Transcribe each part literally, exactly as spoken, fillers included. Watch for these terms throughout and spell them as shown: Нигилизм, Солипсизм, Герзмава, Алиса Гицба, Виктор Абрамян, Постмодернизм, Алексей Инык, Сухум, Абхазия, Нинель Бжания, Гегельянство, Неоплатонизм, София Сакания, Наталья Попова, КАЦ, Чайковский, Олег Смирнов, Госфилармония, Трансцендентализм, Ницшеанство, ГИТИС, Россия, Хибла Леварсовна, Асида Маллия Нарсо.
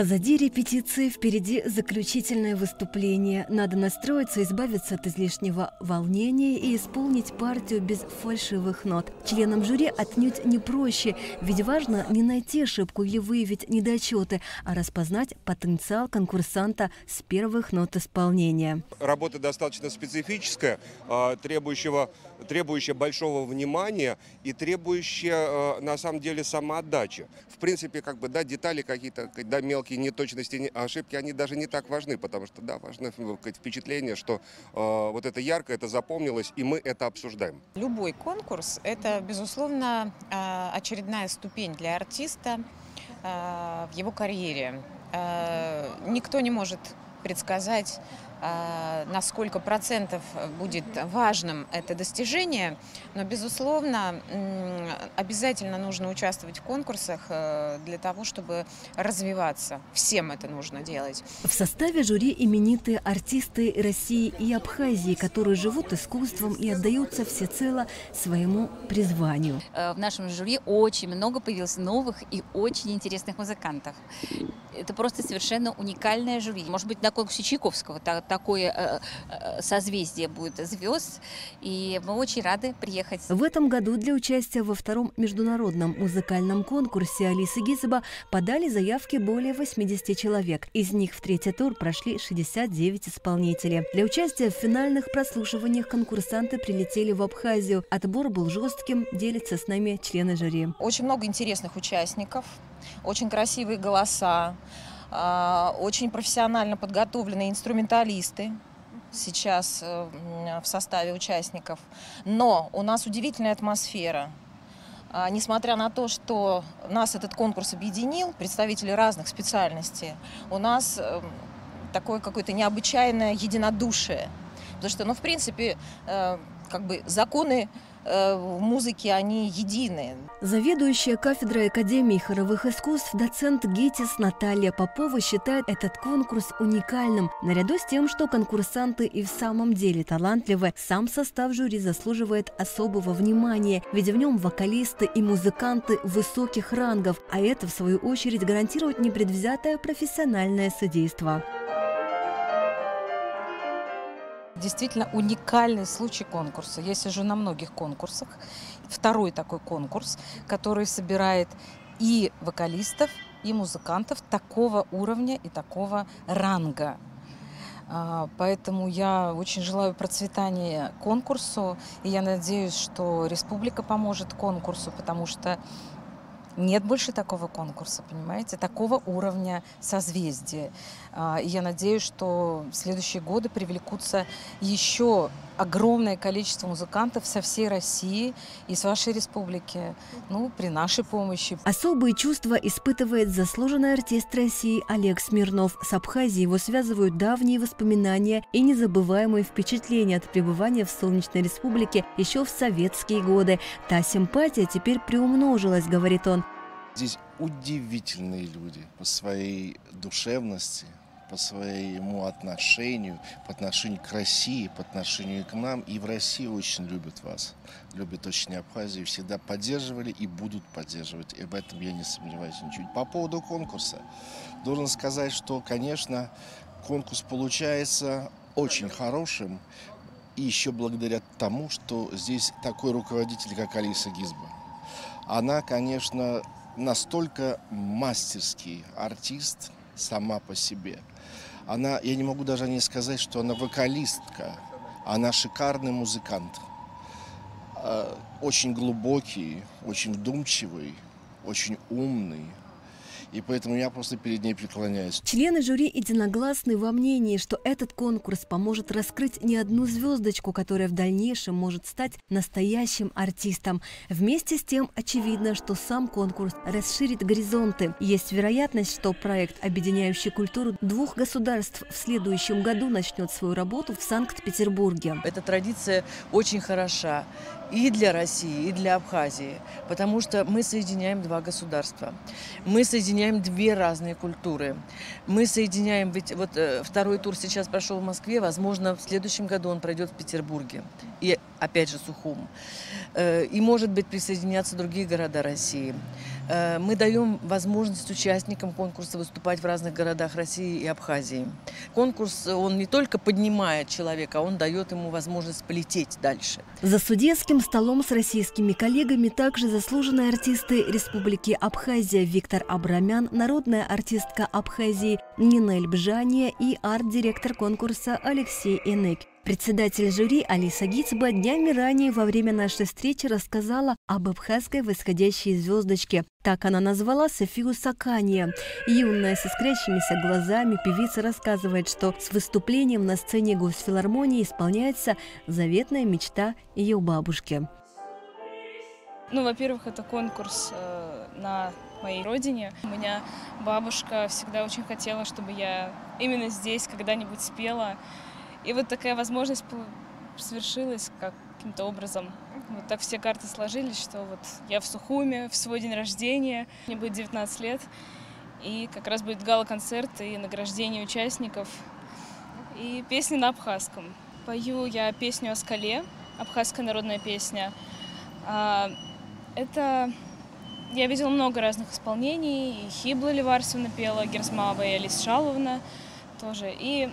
Позади репетиции, впереди заключительное выступление. Надо настроиться, избавиться от излишнего волнения и исполнить партию без фальшивых нот. Членам жюри отнюдь не проще, ведь важно не найти ошибку или выявить недочеты, а распознать потенциал конкурсанта с первых нот исполнения. Работа достаточно специфическая, требующего, требующая большого внимания и требующая на самом деле самоотдачи. В принципе, как бы, да, детали какие-то, да, мелкие. Такие неточности, ошибки, они даже не так важны, потому что, да, важно впечатление, что э, вот это ярко, это запомнилось, и мы это обсуждаем. Любой конкурс – это, безусловно, очередная ступень для артиста э, в его карьере. Э, никто не может предсказать, э, на сколько процентов будет важным это достижение, но, безусловно, э, обязательно нужно участвовать в конкурсах э, для того, чтобы развиваться. Всем это нужно делать. В составе жюри именитые артисты России и Абхазии, которые живут искусством и отдаются всецело своему призванию. В нашем жюри очень много появилось новых и очень интересных музыкантов. Это просто совершенно уникальное жюри. Может быть, на конкурсе Чайковского такое созвездие будет звезд, и мы очень рады приехать. В этом году для участия во втором международном музыкальном конкурсе Алисы Гицба подали заявки более восьмидесяти человек. Из них в третий тур прошли шестьдесят девять исполнителей. Для участия в финальных прослушиваниях конкурсанты прилетели в Абхазию. Отбор был жестким, делятся с нами члены жюри. Очень много интересных участников, очень красивые голоса. Очень профессионально подготовленные инструменталисты сейчас в составе участников. Но у нас удивительная атмосфера. Несмотря на то, что нас этот конкурс объединил, представители разных специальностей, у нас такое какое-то необычайное единодушие. Потому что, ну, в принципе, как бы законы в музыке, они едины. Заведующая кафедрой Академии хоровых искусств, доцент ГИТИС Наталья Попова считает этот конкурс уникальным. Наряду с тем, что конкурсанты и в самом деле талантливы, сам состав жюри заслуживает особого внимания, ведь в нем вокалисты и музыканты высоких рангов, а это, в свою очередь, гарантирует непредвзятое профессиональное судейство. Действительно уникальный случай конкурса. Я сижу на многих конкурсах. Второй такой конкурс, который собирает и вокалистов, и музыкантов такого уровня и такого ранга. Поэтому я очень желаю процветания конкурсу. И я надеюсь, что республика поможет конкурсу, потому что нет больше такого конкурса, понимаете, такого уровня созвездия. И я надеюсь, что в следующие годы привлекутся еще огромное количество музыкантов со всей России и с вашей республики, ну, при нашей помощи. Особые чувства испытывает заслуженный артист России Олег Смирнов. С Абхазией его связывают давние воспоминания и незабываемые впечатления от пребывания в солнечной республике еще в советские годы. Та симпатия теперь приумножилась, говорит он. Здесь удивительные люди по своей душевности, по своему отношению, по отношению к России, по отношению к нам. И в России очень любят вас, любят очень Абхазию, всегда поддерживали и будут поддерживать. И в этом я не сомневаюсь ничуть. По поводу конкурса, должен сказать, что, конечно, конкурс получается очень хорошим. И еще благодаря тому, что здесь такой руководитель, как Алиса Гицба. Она, конечно, настолько мастерский артист сама по себе. Она, я не могу даже о ней сказать, что она вокалистка, она шикарный музыкант, очень глубокий, очень вдумчивый, очень умный. И поэтому я просто перед ней преклоняюсь. Члены жюри единогласны во мнении, что этот конкурс поможет раскрыть не одну звездочку, которая в дальнейшем может стать настоящим артистом. Вместе с тем очевидно, что сам конкурс расширит горизонты. Есть вероятность, что проект, объединяющий культуру двух государств, в следующем году начнет свою работу в Санкт-Петербурге. Эта традиция очень хороша и для России, и для Абхазии, потому что мы соединяем два государства, мы соединяем две разные культуры, мы соединяем, ведь вот второй тур сейчас прошел в Москве, возможно, в следующем году он пройдет в Петербурге, и опять же Сухум, и, может быть, присоединятся другие города России. Мы даем возможность участникам конкурса выступать в разных городах России и Абхазии. Конкурс, он не только поднимает человека, он дает ему возможность полететь дальше. За судейским столом с российскими коллегами также заслуженные артисты Республики Абхазия Виктор Абрамян, народная артистка Абхазии Нинель Бжания и арт-директор конкурса Алексей Инык. Председатель жюри Алиса Гицба днями ранее во время нашей встречи рассказала об абхазской восходящей звездочке. Так она назвала Софию Сакания. Юная, с искрящимися глазами, певица рассказывает, что с выступлением на сцене Госфилармонии исполняется заветная мечта ее бабушки. Ну, во-первых, это конкурс э, на моей родине. У меня бабушка всегда очень хотела, чтобы я именно здесь когда-нибудь спела. И вот такая возможность свершилась каким-то образом. Вот так все карты сложились, что вот я в Сухуме, в свой день рождения, мне будет девятнадцать лет, и как раз будет гала-концерт и награждение участников, и песни на абхазском. Пою я песню о скале, абхазская народная песня. Это... Я видела много разных исполнений, и Хибла Леварсовна пела, Герзмава и Алиса тоже, и...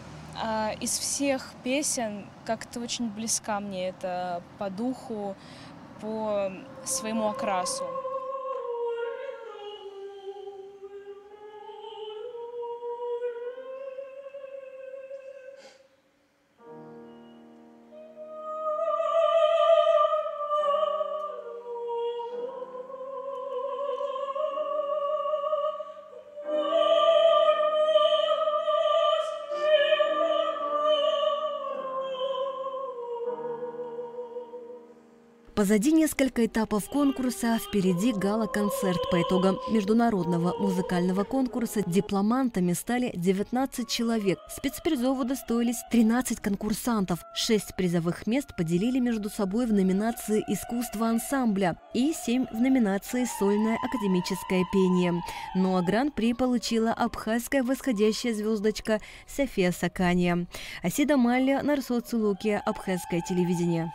Из всех песен как-то очень близка мне это по духу, по своему окрасу. Позади несколько этапов конкурса, впереди гала-концерт. По итогам международного музыкального конкурса дипломантами стали девятнадцать человек. Спецпризов удостоились тринадцать конкурсантов. шесть призовых мест поделили между собой в номинации «Искусство ансамбля» и семь в номинации «Сольное академическое пение». Ну а гран-при получила абхазская восходящая звездочка София Сакания. Асида Маллия Нарсо, абхазское телевидение.